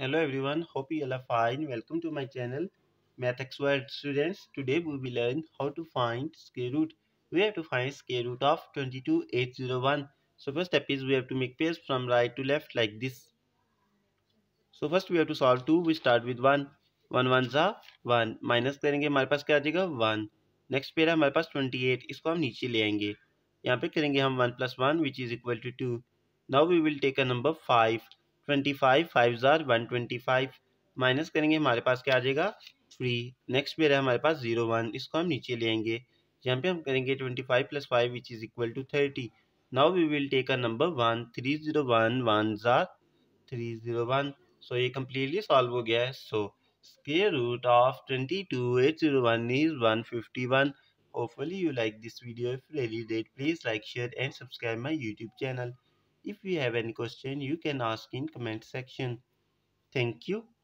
Hello everyone, hope you all are fine. Welcome to my channel MathXWord students. Today we will learn how to find square root. We have to find square root of 22801. So first step is we have to make pairs from right to left like this. So first we have to solve 2. We start with 1. 1 ones are 1. Minus करेंगे हमारे पास क्या आ जाएगा 1. Next pair है हमारे पास 28. इसको हम नीचे ले आएंगे. यहाँ पे करेंगे हम 1 plus 1 which is equal to 2. Now we will take a number 5. 25 5s are 125. Minus करेंगे हमारे पास क्या आ जाएगा 3. नेक्स्ट पेयर है हमारे पास 01. इसको हम नीचे ले आएंगे. यहाँ पे हम करेंगे 25 plus 5 which is equal to 30. Now we will take a number 1. 301 1s are 301. So ये completely solve हो गया है. So square root of 22801 is 151. Hopefully you like this video. If really did, please like, share and subscribe my YouTube channel. If you have any question, you can ask in comment section. Thank you.